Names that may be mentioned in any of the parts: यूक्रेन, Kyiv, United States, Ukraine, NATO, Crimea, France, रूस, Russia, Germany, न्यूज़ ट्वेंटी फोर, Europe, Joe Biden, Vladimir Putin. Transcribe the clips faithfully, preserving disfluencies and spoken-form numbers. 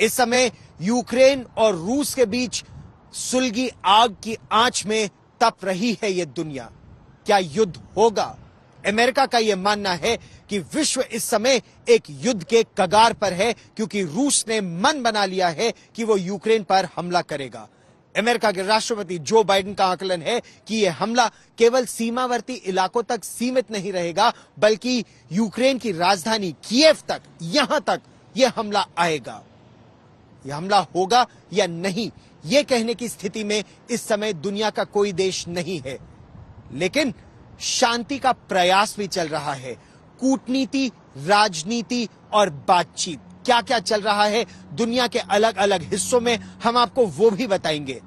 इस समय यूक्रेन और रूस के बीच सुलगी आग की आंच में तप रही है ये दुनिया। क्या युद्ध होगा? अमेरिका का यह मानना है कि विश्व इस समय एक युद्ध के कगार पर है, क्योंकि रूस ने मन बना लिया है कि वो यूक्रेन पर हमला करेगा। अमेरिका के राष्ट्रपति जो बाइडेन का आकलन है कि यह हमला केवल सीमावर्ती इलाकों तक सीमित नहीं रहेगा, बल्कि यूक्रेन की राजधानी कीव तक, यहां तक यह हमला आएगा। यह हमला होगा या नहीं, यह कहने की स्थिति में इस समय दुनिया का कोई देश नहीं है। लेकिन शांति का प्रयास भी चल रहा है, कूटनीति, राजनीति और बातचीत, क्या क्या चल रहा है दुनिया के अलग अलग हिस्सों में, हम आपको वो भी बताएंगे।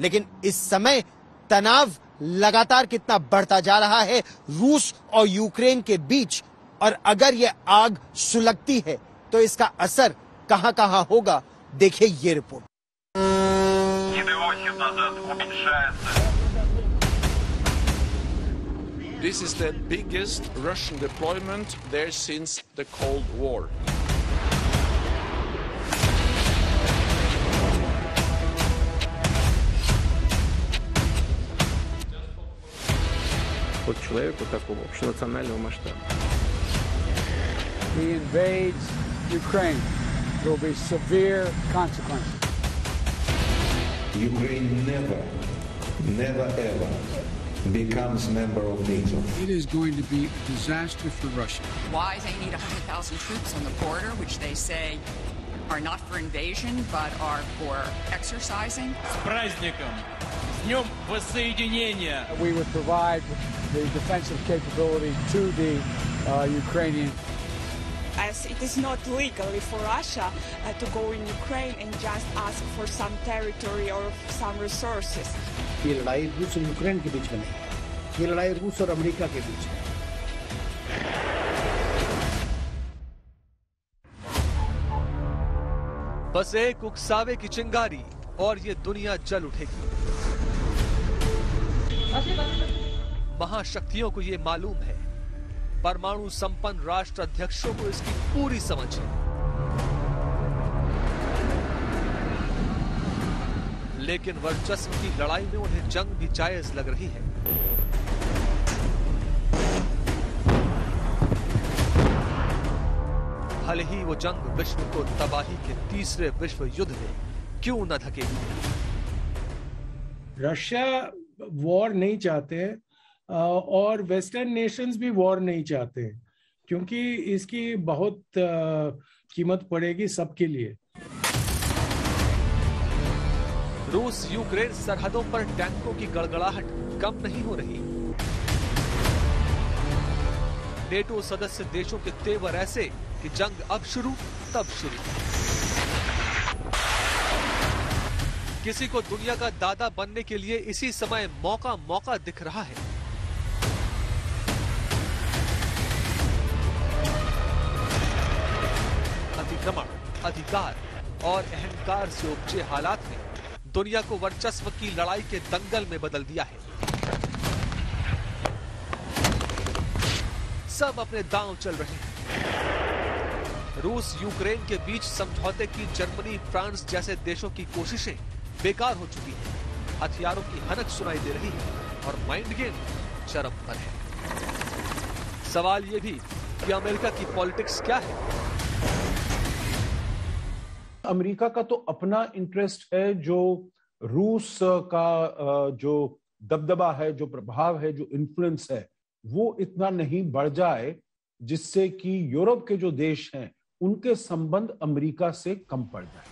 लेकिन इस समय तनाव लगातार कितना बढ़ता जा रहा है रूस और यूक्रेन के बीच, और अगर यह आग सुलगती है तो इसका असर कहां कहां होगा, देखिए ये report. This is the biggest Russian deployment there since the Cold War. По человеку такого общенационального масштаба. He invades Ukraine. There will be severe consequences. Ukraine never, never ever becomes member of NATO. It is going to be a disaster for Russia. Why they need one hundred thousand troops on the border, which they say are not for invasion, but are for exercising. С праздником! С днем воссоединения! We would provide the defensive capability to the uh, Ukrainian. As it is not legally for Russia uh, to go in Ukraine and just ask for some territory or some resources. ये लड़ाई रूस और यूक्रेन के बीच में नहीं, ये लड़ाई रूस और अमेरिका के बीच में। बस एक उकसावे की चिंगारी और ये दुनिया जल उठेगी। महाशक्तियों को ये मालूम है, परमाणु संपन्न राष्ट्र अध्यक्षों को इसकी पूरी समझ है, लेकिन वर्चस्व की लड़ाई में उन्हें जंग भी जायज लग रही है। भले ही वो जंग विश्व को तबाही के तीसरे विश्व युद्ध में क्यों न धकेली। रशिया वॉर नहीं चाहते और वेस्टर्न नेशंस भी वॉर नहीं चाहते, क्योंकि इसकी बहुत कीमत पड़ेगी सबके लिए। रूस यूक्रेन सरहदों पर टैंकों की गड़गड़ाहट कम नहीं हो रही। नेटो सदस्य देशों के तेवर ऐसे कि जंग अब शुरू तब शुरू। किसी को दुनिया का दादा बनने के लिए इसी समय मौका मौका दिख रहा है। अतिक्रमण, अधिकार और अहंकार से उपजे हालात में दुनिया को वर्चस्व की लड़ाई के दंगल में बदल दिया है। सब अपने दांव चल रहे हैं। रूस यूक्रेन के बीच समझौते की जर्मनी फ्रांस जैसे देशों की कोशिशें बेकार हो चुकी हैं। हथियारों की हनक सुनाई दे रही है और माइंड गेम चरम पर है। सवाल ये भी कि अमेरिका की पॉलिटिक्स क्या है। अमेरिका का तो अपना इंटरेस्ट है, जो रूस का जो दबदबा है, जो प्रभाव है, जो इन्फ्लुएंस है, वो इतना नहीं बढ़ जाए जिससे कि यूरोप के जो देश हैं उनके संबंध अमेरिका से कम पड़ जाए।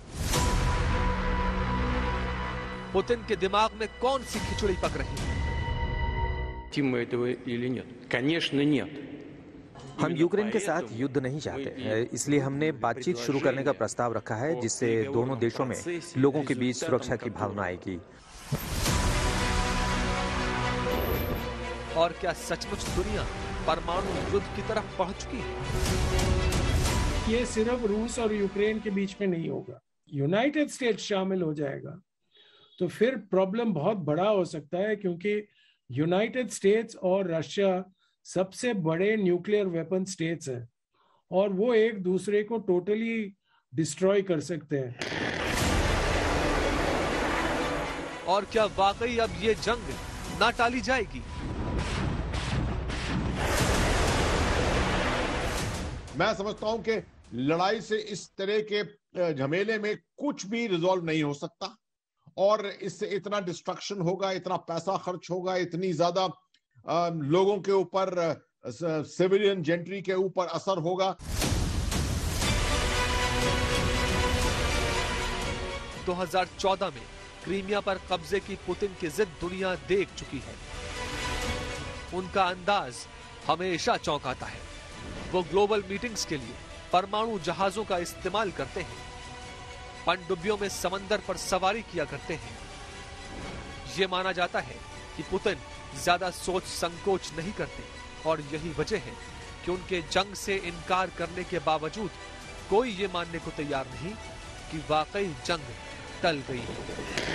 पुतिन के दिमाग में कौन सी खिचड़ी पक रही है? हम यूक्रेन के साथ युद्ध नहीं चाहते, इसलिए हमने बातचीत शुरू करने का प्रस्ताव रखा है, जिससे दोनों देशों में लोगों के बीच सुरक्षा की भावना आएगी। और क्या सचमुच दुनिया परमाणु युद्ध की तरफ पहुंच चुकी है? ये सिर्फ रूस और यूक्रेन के बीच में नहीं होगा, यूनाइटेड स्टेट्स शामिल हो जाएगा तो फिर प्रॉब्लम बहुत बड़ा हो सकता है, क्योंकि यूनाइटेड स्टेट्स और रशिया सबसे बड़े न्यूक्लियर वेपन स्टेट्स हैं और वो एक दूसरे को टोटली डिस्ट्रॉय कर सकते हैं। और क्या वाकई अब ये जंग ना टाली जाएगी? मैं समझता हूं कि लड़ाई से इस तरह के झमेले में कुछ भी रिजॉल्व नहीं हो सकता और इससे इतना डिस्ट्रक्शन होगा, इतना पैसा खर्च होगा, इतनी ज्यादा लोगों के ऊपर, सिविलियन जेंट्री के ऊपर असर होगा। दो हज़ार चौदह में क्रीमिया पर कब्जे की पुतिन की जिद दुनिया देख चुकी है। उनका अंदाज हमेशा चौंकाता है। वो ग्लोबल मीटिंग्स के लिए परमाणु जहाजों का इस्तेमाल करते हैं, पनडुब्बियों में समंदर पर सवारी किया करते हैं। ये माना जाता है कि पुतिन ज्यादा सोच संकोच नहीं करते और यही वजह है कि उनके जंग से इनकार करने के बावजूद कोई ये मानने को तैयार नहीं कि वाकई जंग टल गई है।